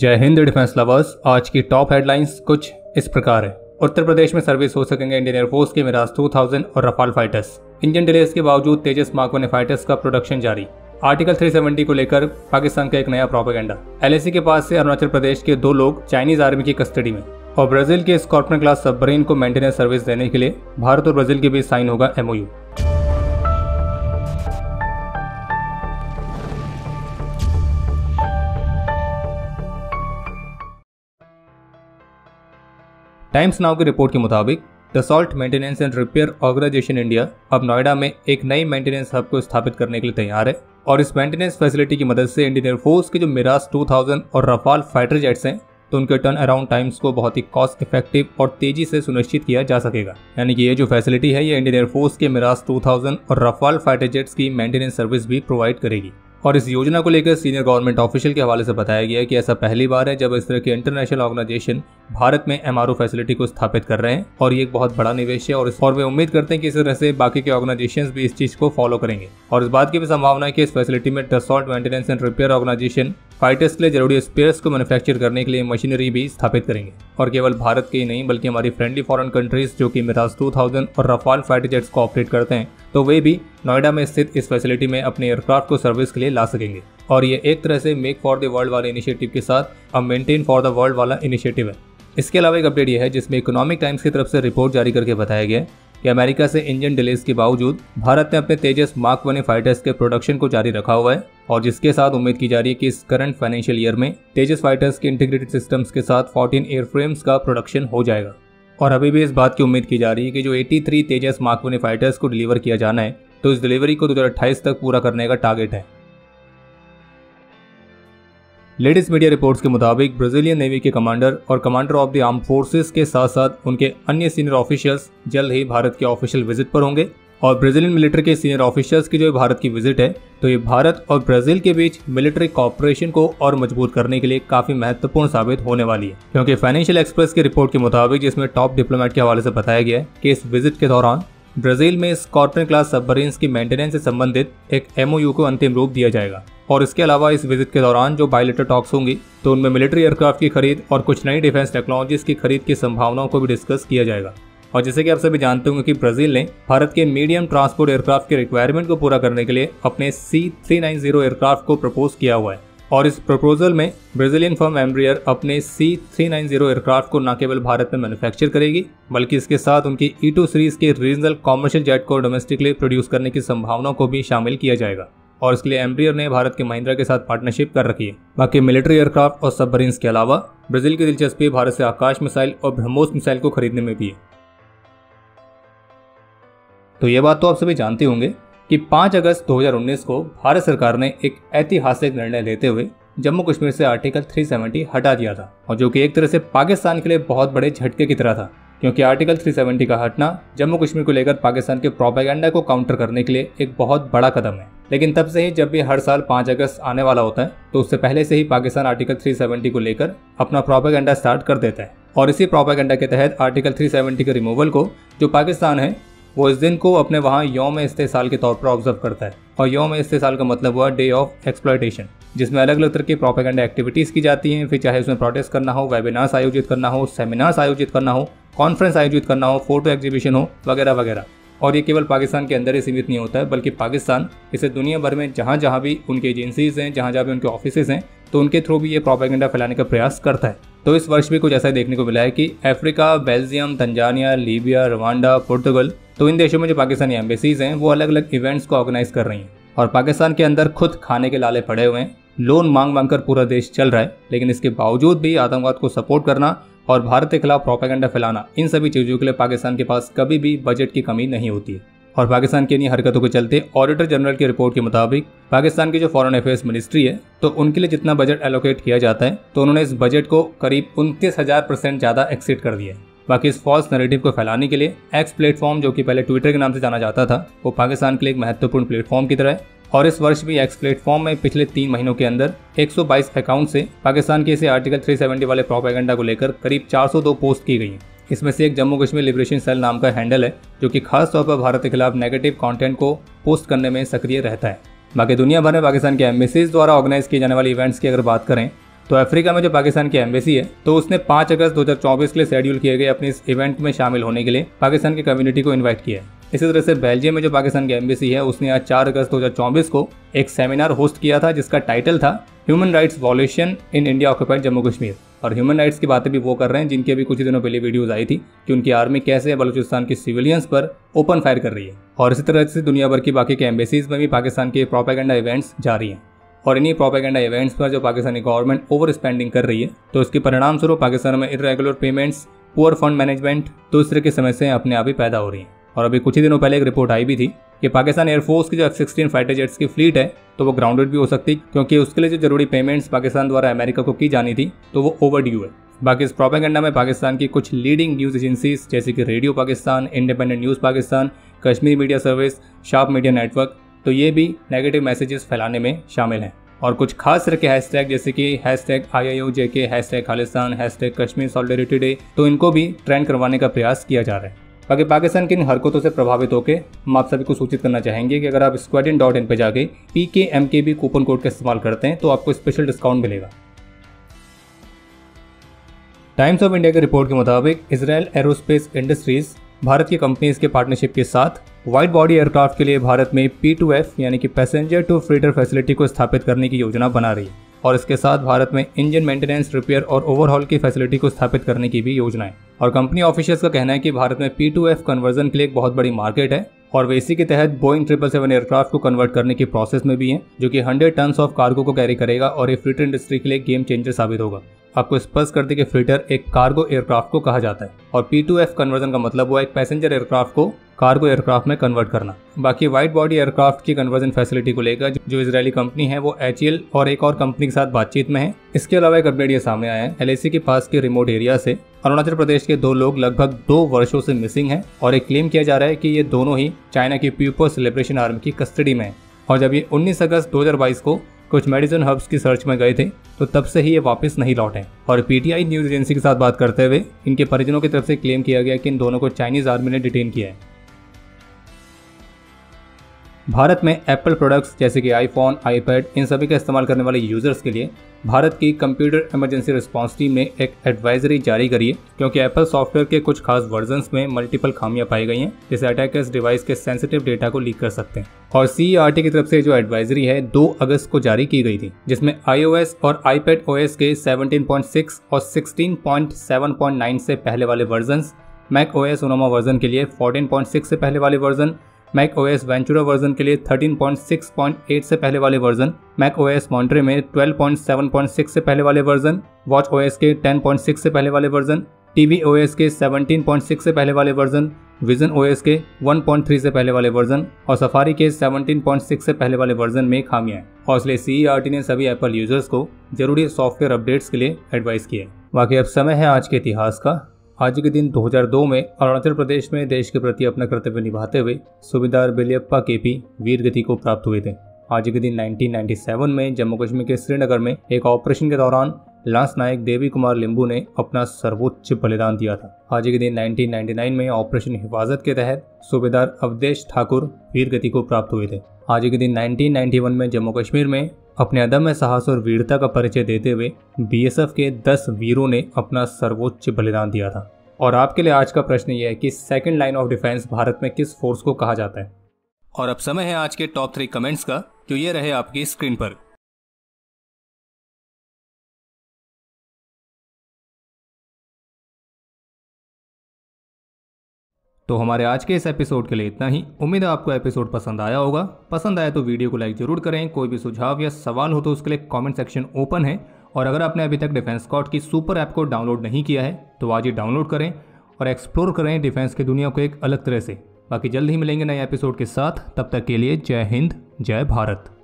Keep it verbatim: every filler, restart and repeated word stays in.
जय Hind defence lovers. आज की टॉप हेडलाइंस कुछ इस प्रकार है। उत्तर प्रदेश में सर्विस हो सकेंगे इंडियन एयरफोर्स के मिराज दो हज़ार और रफाल फाइटर्स। इंजन डिलेज के बावजूद तेजस मार्क वन फाइटर्स का प्रोडक्शन जारी। आर्टिकल तीन सौ सत्तर को लेकर पाकिस्तान का एक नया प्रोपेगेंडा। एल ए सी के पास से अरुणाचल प्रदेश के दो लोग चाइनीज आर्मी की कस्टडी में। और ब्राजील के स्कॉर्पियन क्लास सबमरीन को मेंटेनेंस सर्विस देने के लिए भारत और ब्राजील के बीच साइन होगा M O U. Times Now की रिपोर्ट के मुताबिक Dassault maintenance and repair organisation India अब नोएडा में एक नई मेंटेनेंस हब को स्थापित करने के लिए तैयार है और इस मेंटेनेंस फैसिलिटी की मदद से इंडियन एयरफोर्स के जो मिराज दो हज़ार और रफाल फाइटर जेट्स हैं तो उनके टर्न अराउंड टाइम्स को बहुत ही कॉस्ट इफेक्टिव और तेजी से सुनिश्चित किया जा सकेगा। यानी कि ये जो फैसिलिटी है ये इंडियन एयरफोर्स के मिराज दो हज़ार और रफाल फाइटर जेट्स की मेंटेनेंस सर्विस भी प्रोवाइड करेगी। और इस योजना को लेकर सीनियर गवर्नमेंट ऑफिशियल के हवाले से बताया गया है कि ऐसा पहली बार है जब इस तरह के इंटरनेशनल ऑर्गेनाइजेशन भारत में एम आर ओ फैसिलिटी को स्थापित कर रहे हैं और ये एक बहुत बड़ा निवेश है और, और वे उम्मीद करते हैं कि इस तरह से बाकी के ऑर्गेनाइजेशंस भी इस चीज को फॉलो करेंगे। और इस बात की भी संभावना है कि इस फैसिलिटी में Dassault maintenance and repair organisation fighters के लिए जरूरी स्पेयर्स को मैन्युफैक्चर करने के लिए मशीनरी भी स्थापित करेंगे और केवल भारत के ही नहीं बल्कि हमारी फ्रेंडली फॉरेन कंट्रीज जो कि मिराज दो हज़ार और रफाल फाइटर जेट्स को ऑपरेट करते हैं तो वे भी नोएडा में स्थित इस फैसिलिटी में अपने एयरक्राफ्ट को सर्विस के लिए ला सकेंगे। और ये एक तरह से मेक फॉर द वर्ल्ड वाले इनिशिएटिव के साथ अब मेंटेन फॉर द वर्ल्ड वाला इनिशिएटिव है। इसके अलावा एक अपडेट यह है जिसमें इकोनॉमिक टाइम्स की तरफ से रिपोर्ट जारी करके बताया गया कि अमेरिका से इंजन डिलेज के बावजूद भारत ने अपने तेजस मार्क वन फाइटर्स के प्रोडक्शन को जारी रखा हुआ है और जिसके साथ उम्मीद की जा रही है कि इस करंट फाइनेंशियल ईयर में तेजस फाइटर्स के इंटीग्रेटेड सिस्टम्स के साथ चौदह एयरफ्रेम्स का प्रोडक्शन हो जाएगा। और अभी भी इस बात की उम्मीद की जा रही है कि जो तिरासी तेजस मार्क वन फाइटर्स को डिलीवर किया जाना है तो इस डिलीवरी को दो हज़ार अट्ठाईस तक पूरा करने का टारगेट है। लेटेस्ट मीडिया रिपोर्ट्स के मुताबिक ब्राजीलियन नेवी के कमांडर और commander of the arm forces के साथ साथ उनके अन्य सीनियर ऑफिशियल्स जल्द ही भारत के ऑफिशियल विजिट पर होंगे। और ब्राजीलियन मिलिट्री के सीनियर ऑफिशियल्स की जो भारत की विजिट है तो ये भारत और ब्राजील के बीच मिलिट्री कॉपरेशन को और मजबूत करने के लिए काफी महत्वपूर्ण साबित होने वाली है, क्योंकि फाइनेंशियल एक्सप्रेस की रिपोर्ट के मुताबिक जिसमें टॉप डिप्लोमेट के हवाले से बताया गया है कि इस विजिट के दौरान ब्राजील में स्कॉर्पियन क्लास सबमरीन्स की मेंटेनेंस से संबंधित एक एम ओ यू को अंतिम रूप दिया जाएगा। और इसके अलावा इस विजिट के दौरान जो बायलेटरल टॉक्स होंगी तो उनमें मिलिट्री एयरक्राफ्ट की खरीद और कुछ नई डिफेंस टेक्नोलॉजीज की खरीद की संभावनाओं को भी डिस्कस किया जाएगा। और जैसे कि आप सभी जानते होंगे कि ब्राजील ने भारत के मीडियम ट्रांसपोर्ट एयरक्राफ्ट के रिक्वायरमेंट को पूरा करने के लिए अपने सी थ्री नाइंटी एयरक्राफ्ट को प्रपोज किया हुआ है। और इस प्रपोजल में ब्राजीलियन फर्म एम्ब्रियर अपने सी थ्री नाइंटी एयरक्राफ्ट को न केवल भारत में मैन्युफैक्चर करेगी बल्कि इसके साथ उनकी ई टू सीरीज के रीजनल कॉमर्शियल जेट को डोमेस्टिकली प्रोड्यूस करने की संभावनाओं को भी शामिल किया जाएगा। और इसके लिए एम्ब्रियर ने भारत के महिंद्रा के साथ पार्टनरशिप कर रखी है। बाकी मिलिट्री एयरक्राफ्ट और सबमरीन्स के अलावा ब्राजील की दिलचस्पी भारत से आकाश मिसाइल और ब्रह्मोस मिसाइल को खरीदने में भी है। तो ये बात तो आप सभी जानते होंगे कि पाँच अगस्त दो हज़ार उन्नीस को भारत सरकार ने एक ऐतिहासिक निर्णय लेते हुए जम्मू कश्मीर से आर्टिकल तीन सौ सत्तर हटा दिया था और जो कि एक तरह से पाकिस्तान के लिए बहुत बड़े झटके की तरह था, क्योंकि आर्टिकल तीन सौ सत्तर का हटना जम्मू कश्मीर को लेकर पाकिस्तान के प्रोपेगेंडा को काउंटर करने के लिए एक बहुत बड़ा कदम है। लेकिन तब से ही जब भी हर साल पाँच अगस्त आने वाला होता है तो उससे पहले से ही पाकिस्तान आर्टिकल तीन सौ सत्तर को लेकर अपना प्रोपेगेंडा स्टार्ट कर देता है। और इसी प्रोपेगेंडा के तहत आर्टिकल तीन सौ सत्तर के रिमूवल को जो पाकिस्तान है वो इस दिन को अपने वहाँ यौम इस्तेहसाल के तौर पर ऑब्जर्व करता है। और यौम इस्तेहसाल का मतलब हुआ डे ऑफ एक्सप्लॉयटेशन, जिसमें अलग अलग तरह की प्रोपेगेंडा एक्टिविटीज़ की जाती हैं, फिर चाहे उसमें प्रोटेस्ट करना हो, वेबिनार्स आयोजित करना हो, सेमिनार्स आयोजित करना हो, कॉन्फ्रेंस आयोजित करना हो, फोटो एग्जीबिशन हो, वगैरह वगैरह। और ये केवल पाकिस्तान के अंदर ही सीमित नहीं होता है बल्कि पाकिस्तान इसे दुनिया भर में जहाँ जहाँ भी उनकी एजेंसीज़ हैं, जहाँ जहाँ भी उनके ऑफिसेज़ हैं तो उनके थ्रू भी ये प्रोपेगेंडा फैलाने का प्रयास करता है। तो इस वर्ष भी कुछ ऐसा देखने को मिला है कि Africa, Belgium, Tanzania, Libya, Rwanda, पुर्तगाल तो इन देशों में जो पाकिस्तानी एम्बेसीज हैं वो अलग अलग इवेंट्स को ऑर्गेनाइज कर रही हैं। और पाकिस्तान के अंदर खुद खाने के लाले पड़े हुए हैं, लोन मांग मांग कर पूरा देश चल रहा है, लेकिन इसके बावजूद भी आतंकवाद को सपोर्ट करना और भारत के खिलाफ प्रोपेगेंडा फैलाना, इन सभी चीज़ों के लिए पाकिस्तान के पास कभी भी बजट की कमी नहीं होती है। और पाकिस्तान की इन्हीं हरकतों के चलते ऑडिटर जनरल की रिपोर्ट के मुताबिक पाकिस्तान की जो फॉरेन अफेयर्स मिनिस्ट्री है तो उनके लिए जितना बजट एलोकेट किया जाता है तो उन्होंने इस बजट को करीब उनतीस हज़ार परसेंट ज़्यादा एक्सीड कर दिया है। बाकी इस फॉल्स नैरेटिव को फैलाने के लिए एक्स प्लेटफॉर्म, जो कि पहले ट्विटर के नाम से जाना जाता था, वो पाकिस्तान के लिए एक महत्वपूर्ण प्लेटफॉर्म की तरह है। और इस वर्ष भी एक्स प्लेटफॉर्म में पिछले तीन महीनों के अंदर एक सौ बाईस अकाउंट से पाकिस्तान के इसे आर्टिकल तीन सौ सत्तर वाले प्रोपेगेंडा को लेकर करीब चार सौ दो पोस्ट की गई हैं। इसमें से एक जम्मू कश्मीर लिबरेशन सेल नाम का हैंडल है जो कि खासतौर पर भारत के खिलाफ नेगेटिव कॉन्टेंट को पोस्ट करने में सक्रिय रहता है। बाकी दुनिया भर में पाकिस्तान के एम्बेसीज द्वारा ऑर्गेनाइज किए जाने वाले इवेंट्स की अगर बात करें तो अफ्रीका में जो पाकिस्तान की एम्बेसी है तो उसने पाँच अगस्त दो हज़ार चौबीस के लिए शेड्यूल किए गए अपने इस इवेंट में शामिल होने के लिए पाकिस्तान की कम्युनिटी को इन्वाइट किया है। इसी तरह से बेल्जियम में जो पाकिस्तान की एम्बेसी है उसने आज चार अगस्त दो हज़ार चौबीस को एक सेमिनार होस्ट किया था जिसका टाइटल था human rights violation in India occupied Jammu Kashmir. और ह्यूमन राइट्स की बातें भी वो कर रहे हैं जिनकी अभी कुछ दिनों पहले वीडियोस आई थी कि उनकी आर्मी कैसे बलूचिस्तान के सिविलियंस पर ओपन फायर कर रही है। और इसी तरह से दुनिया भर की बाकी के एम्बेसीज में भी पाकिस्तान के प्रोपेगेंडा इवेंट्स जारी हैं और इन्हीं प्रोपेगेंडा इवेंट्स पर जो पाकिस्तानी गवर्नमेंट ओवर स्पेंडिंग कर रही है तो उसके परिणाम स्वरूप पाकिस्तान में irregular payments, poor fund management, तो इस तरह की समस्याएं अपने आप ही पैदा हो रही हैं। और अभी कुछ ही दिनों पहले एक रिपोर्ट आई भी थी कि पाकिस्तान एयरफोर्स की जो एफ सिक्सटीन फाइटर जेट्स की फ्लीट है तो वो ग्राउंडेड भी हो सकती है क्योंकि उसके लिए जो जरूरी पेमेंट्स पाकिस्तान द्वारा अमेरिका को की जानी थी तो वो ओवरड्यू है। बाकी इस प्रोपेगेंडा में पाकिस्तान की कुछ लीडिंग न्यूज़ एजेंसीज जैसे कि radio Pakistan, independent news Pakistan, Kashmir media service, sharp media network, तो ये भी नेगेटिव मैसेजेस फैलाने में शामिल हैं। और कुछ खास तरह के हैशटैग जैसे कि हैशटैग आई आई O J K, hashtag Khalistan, hashtag Kashmir solidarity day, तो इनको भी ट्रेंड करवाने का प्रयास किया जा रहा है। बाकी पाकिस्तान की इन हरकतों से प्रभावित होकर हम आप सभी को सूचित करना चाहेंगे कि अगर आप स्क्वाड इन डॉट इन पर जाके पी के एम के बी कूपन कोड का इस्तेमाल करते हैं तो आपको स्पेशल डिस्काउंट मिलेगा। टाइम्स ऑफ इंडिया की रिपोर्ट के मुताबिक इसराइल एरोस्पेस इंडस्ट्रीज भारत की कंपनीज के पार्टनरशिप के साथ वाइड बॉडी एयरक्राफ्ट के लिए भारत में पी टू एफ यानी कि पैसेंजर टू फ्रीटर फैसिलिटी को स्थापित करने की योजना बना रही है और इसके साथ भारत में इंजन मेंटेनेंस, रिपेयर और ओवरहॉल की फैसिलिटी को स्थापित करने की भी योजना है। और कंपनी ऑफिशियल्स का कहना है कि भारत में पी टू एफ कन्वर्जन के लिए एक बहुत बड़ी मार्केट है और वे इसी के तहत बोइंग ट्रिपल सेवन एयरक्राफ्ट को कन्वर्ट करने की प्रोसेस में भी है जो कि हंड्रेड टन ऑफ कार्गो को कैरी करेगा और ये फ्रीटर इंडस्ट्री के लिए गेम चेंजर साबित होगा। आपको स्पष्ट कर दें कि फ्रीटर एक कार्गो एयरक्राफ्ट को कहा जाता है और पी टू एफ कन्वर्जन का मतलब हुआ एक पैसेंजर एयरक्राफ्ट को कार्गो एयरक्राफ्ट में कन्वर्ट करना। बाकी वाइड बॉडी एयरक्राफ्ट की कन्वर्जन फैसिलिटी को लेकर जो इजरायली कंपनी है वो एच ई एल और एक और कंपनी के साथ बातचीत में है। इसके अलावा एक अपडेट ये सामने आया है, एल ए सी के पास के रिमोट एरिया से अरुणाचल प्रदेश के दो लोग लगभग दो वर्षों से मिसिंग हैं और एक क्लेम किया जा रहा है कि ये दोनों ही चाइना की पीपल्स लिबरेशन आर्मी की कस्टडी में है। और जब ये उन्नीस अगस्त दो हज़ार बाईस को कुछ मेडिसिन हब्स की सर्च में गए थे तो तब से ही ये वापस नहीं लौटे और पीटीआई न्यूज़ एजेंसी के साथ बात करते हुए इनके परिजनों की तरफ से क्लेम किया गया कि इन दोनों को चाइनीज आर्मी ने डिटेन किया है। भारत में एप्पल प्रोडक्ट्स जैसे कि आईफोन, आईपैड, इन सभी का इस्तेमाल करने वाले यूजर्स के लिए भारत की कंप्यूटर इमरजेंसी रिस्पांस टीम ने एक एडवाइजरी जारी करी है क्योंकि एप्पल सॉफ्टवेयर के कुछ खास वर्जन्स में मल्टीपल खामियां पाई गई हैं जिससे अटैकर्स डिवाइस के सेंसिटिव डेटा को लीक कर सकते हैं। और सी ई आर टी की तरफ से जो एडवाइजरी है दो अगस्त को जारी की गई थी जिसमें iOS और iPadOS के सत्रह पॉइंट छह और सोलह पॉइंट सात पॉइंट नौ से पहले वाले वर्जन्स, मैकओएस ओनोमा वर्जन के लिए चौदह पॉइंट छह से पहले वाले वर्जन, मैकओएस वेंचुरा वर्जन के लिए तेरह पॉइंट छह पॉइंट आठ से पहले वाले वर्जन, मैकओएस मॉन्ट्रे में बारह पॉइंट सात पॉइंट छह से पहले वाले वर्जन, वॉचओएस के दस पॉइंट छह से पहले वाले वर्जन, टीवीओएस के सत्रह पॉइंट छह से पहले वाले वर्जन, विजनओएस के एक पॉइंट तीन से पहले वाले वर्जन और सफारी के सत्रह पॉइंट छह से पहले वाले वर्जन में खामियां हैं और इसलिए सी ई आर टी ने सभी एप्पल यूजर्स को जरूरी सॉफ्टवेयर अपडेट्स के लिए एडवाइस किया है। बाकी अब समय है आज के इतिहास का। आज के दिन दो हज़ार दो में अरुणाचल प्रदेश में देश के प्रति अपना कर्तव्य निभाते हुए सूबेदार बेलियप्पा केपी वीर गति को प्राप्त हुए थे। आज के दिन उन्नीस सौ सत्तानवे में जम्मू कश्मीर के श्रीनगर में एक ऑपरेशन के दौरान लांस नायक देवी कुमार लिम्बू ने अपना सर्वोच्च बलिदान दिया था। आज के दिन उन्नीस सौ निन्यानवे में ऑपरेशन हिफाजत के तहत सूबेदार अवधेश ठाकुर वीर गति को प्राप्त हुए थे। आज के दिन उन्नीस सौ इक्यानवे में जम्मू कश्मीर में अपने अदम्य साहस और वीरता का परिचय देते हुए बी एस एफ के दस वीरों ने अपना सर्वोच्च बलिदान दिया था। और आपके लिए आज का प्रश्न यह है कि second line of defence Bharat में किस फोर्स को कहा जाता है। और अब समय है आज के टॉप थ्री कमेंट्स का जो ये रहे आपकी स्क्रीन पर। तो हमारे आज के इस एपिसोड के लिए इतना ही। उम्मीद है आपको एपिसोड पसंद आया होगा। पसंद आया तो वीडियो को लाइक जरूर करें। कोई भी सुझाव या सवाल हो तो उसके लिए कमेंट सेक्शन ओपन है। और अगर आपने अभी तक डिफेंस स्क्वाड की सुपर ऐप को डाउनलोड नहीं किया है तो आज ही डाउनलोड करें और एक्सप्लोर करें डिफेंस की दुनिया को एक अलग तरह से। बाकी जल्द ही मिलेंगे नए एपिसोड के साथ, तब तक के लिए जय हिंद, जय भारत।